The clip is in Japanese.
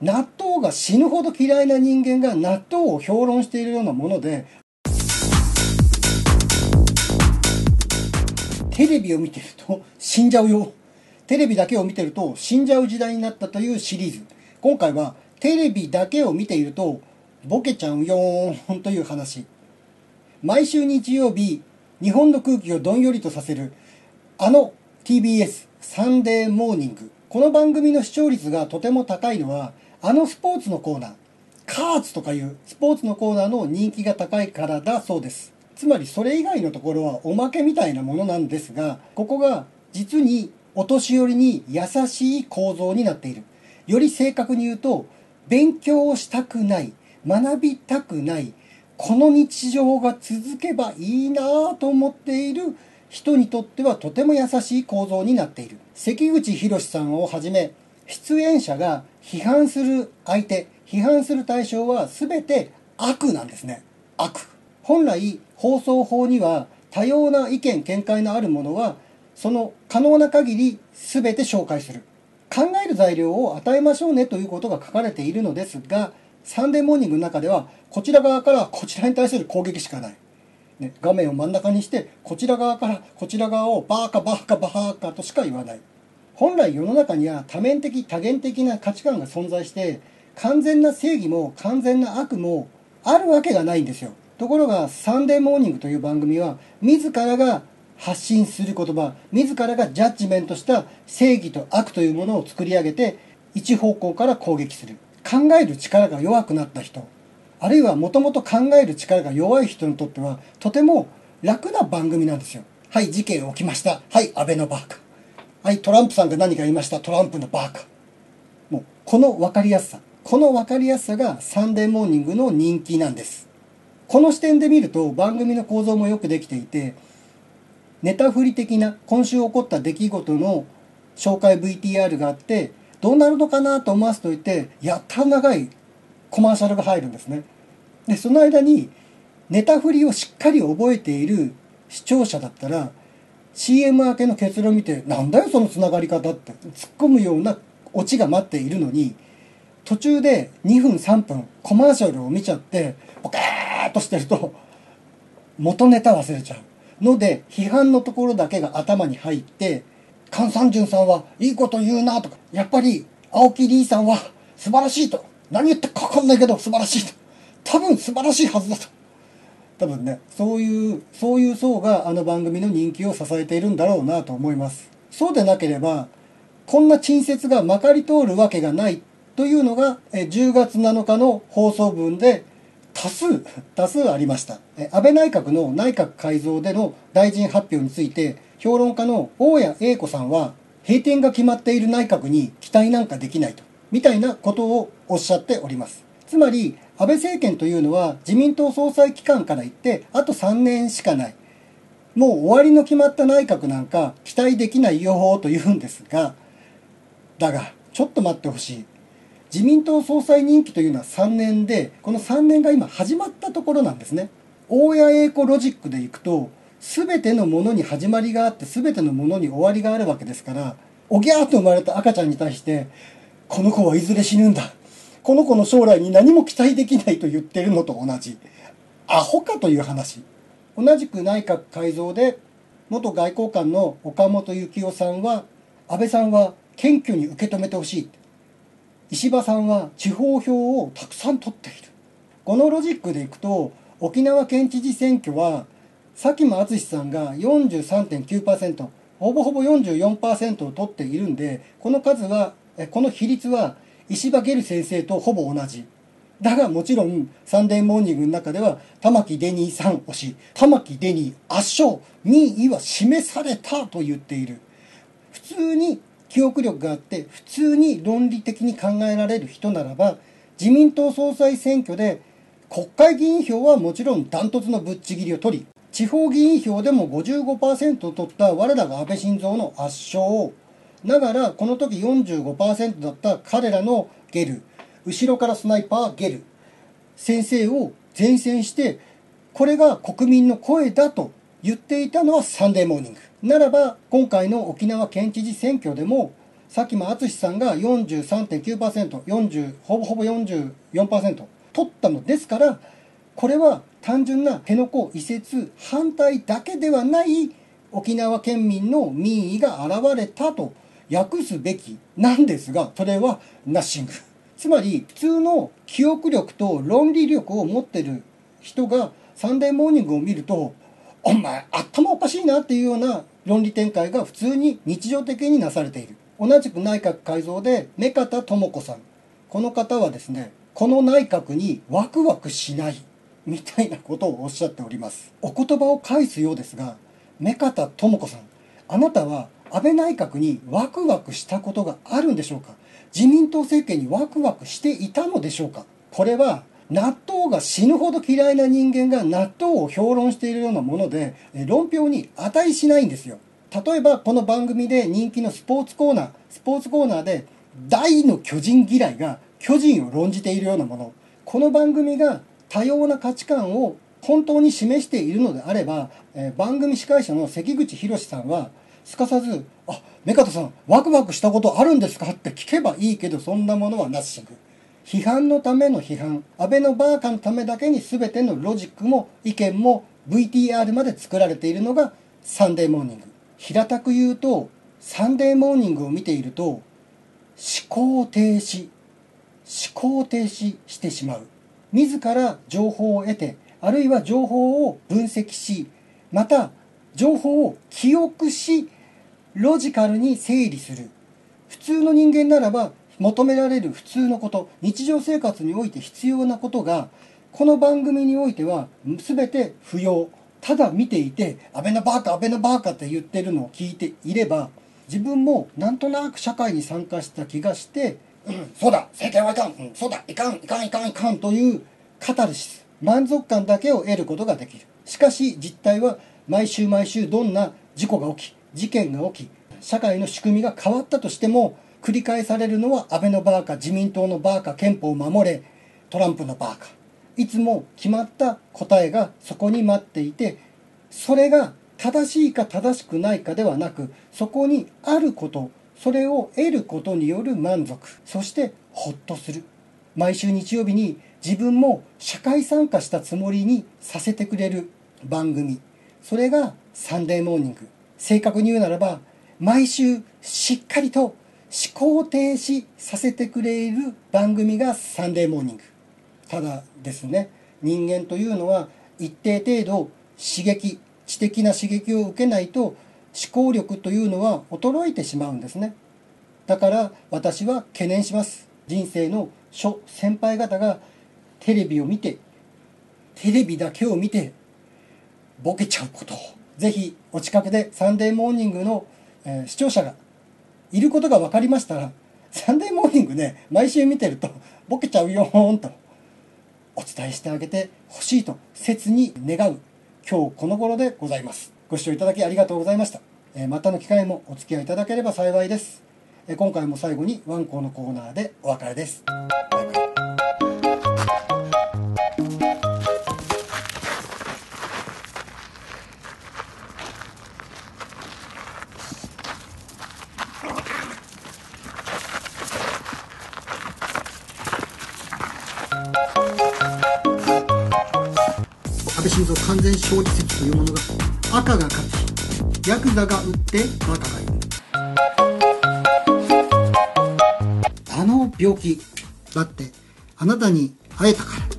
納豆が死ぬほど嫌いな人間が納豆を評論しているようなもので、テレビを見てると死んじゃうよ、テレビだけを見てると死んじゃう時代になったというシリーズ。今回はテレビだけを見ているとボケちゃうよーんという話。毎週日曜日、日本の空気をどんよりとさせるあの TBS サンデーモーニング、この番組の視聴率がとても高いのは、あのスポーツのコーナー、カーツとかいうスポーツのコーナーの人気が高いからだそうです。つまりそれ以外のところはおまけみたいなものなんですが、ここが実にお年寄りに優しい構造になっている。より正確に言うと、勉強をしたくない、学びたくない、この日常が続けばいいなぁと思っている人にとってはとても優しい構造になっている。関口宏さんをはじめ出演者が批判する相手、批判する対象は全て悪なんですね。悪。本来放送法には多様な意見見解のあるものはその可能な限り全て紹介する、考える材料を与えましょうねということが書かれているのですが、サンデーモーニングの中ではこちら側からこちらに対する攻撃しかない、ね、画面を真ん中にしてこちら側からこちら側をバーカバーカバーカとしか言わない。本来世の中には多面的多元的な価値観が存在して、完全な正義も完全な悪もあるわけがないんですよ。ところがサンデーモーニングという番組は自らが発信する言葉、自らがジャッジメントした正義と悪というものを作り上げて一方向から攻撃する。考える力が弱くなった人、あるいはもともと考える力が弱い人にとってはとても楽な番組なんですよ。はい、事件起きました、はい、安倍のバーカ、はい、トランプさんが何か言いました、トランプのバーカ。もうこの分かりやすさ、この分かりやすさがサンデーモーニングの人気なんです。この視点で見ると番組の構造もよくできていて、ネタ振り的な今週起こった出来事の紹介 VTR があって、どうなるのかなと思わせといてやった長いコマーシャルが入るんですね。でその間にネタ振りをしっかり覚えている視聴者だったら CM 明けの結論見て、なんだよそのつながり方って突っ込むようなオチが待っているのに、途中で2分3分コマーシャルを見ちゃってボケーっとしてると元ネタ忘れちゃうので、批判のところだけが頭に入って、菅三淳さんはいいこと言うなとか、やっぱり青木理さんは素晴らしいと、何言ったか分かんないけど素晴らしいと、多分素晴らしいはずだと、多分ね、そういう層があの番組の人気を支えているんだろうなと思います。そうでなければこんな陳説がまかり通るわけがないというのが10月7日の放送分で多数ありました。安倍内閣の内閣改造での大臣発表について、評論家の大谷英子さんは閉店が決まっている内閣に期待なんかできないと、みたいなことをおっしゃっております。つまり安倍政権というのは自民党総裁期間から言ってあと3年しかない、もう終わりの決まった内閣なんか期待できないよと言うんですが、だがちょっと待ってほしい。自民党総裁任期というのは3年で、この3年が今始まったところなんですね。大谷英子ロジックでいくと、全てのものに始まりがあって全てのものに終わりがあるわけですから、おぎゃーっと生まれた赤ちゃんに対してこの子はいずれ死ぬんだ、この子の将来に何も期待できないと言ってるのと同じ、アホかという話。同じく内閣改造で元外交官の岡本幸夫さんは、安倍さんは謙虚に受け止めてほしい、石破さんは地方票をたくさん取っている。このロジックでいくと、沖縄県知事選挙は佐喜真淳さんが 43.9%、 ほぼほぼ 44% を取っているんで、この比率は石破ゲル先生とほぼ同じ。だがもちろんサンデーモーニングの中では玉城デニーさん推し、玉城デニー圧勝、民意は示されたと言っている。普通に記憶力があって普通に論理的に考えられる人ならば、自民党総裁選挙で国会議員票はもちろんダントツのぶっちぎりを取り、地方議員票でも 55% を取った我らが安倍晋三の圧勝ながら、この時 45% だった彼らのゲル、後ろからスナイパーゲル先生を善戦して、これが国民の声だと言っていたのはサンデーモーニング。ならば今回の沖縄県知事選挙でもさっきも淳さんが 43.9%、ほぼ 44% 取ったのですから、これは単純な辺野古移設反対だけではない沖縄県民の民意が現れたと訳すべきなんですが、それはナッシング。つまり普通の記憶力と論理力を持ってる人がサンデーモーニングを見ると、お前頭おかしいなっていうような論理展開が普通に日常的になされている。同じく内閣改造で目方智子さん、この方はですね、この内閣にワクワクしないみたいなことをおっしゃっております。お言葉を返すようですが、目方智子さん、あなたは安倍内閣にワクワクしたことがあるんでしょうか。自民党政権にワクワクしていたのでしょうか。これは納豆が死ぬほど嫌いな人間が納豆を評論しているようなもので、論評に値しないんですよ。例えばこの番組で人気のスポーツコーナーで大の巨人嫌いが巨人を論じているようなもの、この番組が多様な価値観を本当に示しているのであれば、番組司会者の関口宏さんはすかさず、あ、目方さんワクワクしたことあるんですかって聞けばいいけど、そんなものはなし。批判のための批判、安倍のバーカのためだけに全てのロジックも意見も VTR まで作られているのがサンデーモーニング。平たく言うと、サンデーモーニングを見ていると思考停止してしまう。自ら情報を得て、あるいは情報を分析し、また情報を記憶し、ロジカルに整理する。普通の人間ならば求められる普通のこと、日常生活において必要なことが、この番組においては全て不要。ただ見ていて、安倍のバーカ、安倍のバーカって言ってるのを聞いていれば、自分もなんとなく社会に参加した気がして、うん、そうだ、政権はいかん、うん、そうだ、いかんというカタルシス、満足感だけを得ることができる。しかし実態は毎週どんな事故が起き、事件が起き、社会の仕組みが変わったとしても、繰り返されるのは安倍のバーカ、自民党のバーカ、憲法を守れ、トランプのバーカ。いつも決まった答えがそこに待っていて、それが正しいか正しくないかではなく、そこにあること、それを得ることによる満足、そしてほっとする。毎週日曜日に自分も社会参加したつもりにさせてくれる番組、それがサンデーモーニング。正確に言うならば、毎週しっかりと思考停止させてくれる番組がサンデーモーニング。ただですね、人間というのは一定程度刺激、知的な刺激を受けないと思考力というのは衰えてしまうんですね。だから私は懸念します。人生の諸先輩方がテレビを見て、テレビだけを見てボケちゃうことを、ぜひお近くでサンデーモーニングの、視聴者がいることが分かりましたら、サンデーモーニングね、毎週見てるとボケちゃうよーんとお伝えしてあげてほしいと切に願う今日この頃でございます。ご視聴いただきありがとうございました。またの機会もお付き合いいただければ幸いです。今回も最後にワンコのコーナーでお別れです。バイバイ。完全勝利説というものが、赤が勝ち、ヤクザが打ってバカがいる。あの病気だってあなたに会えたから。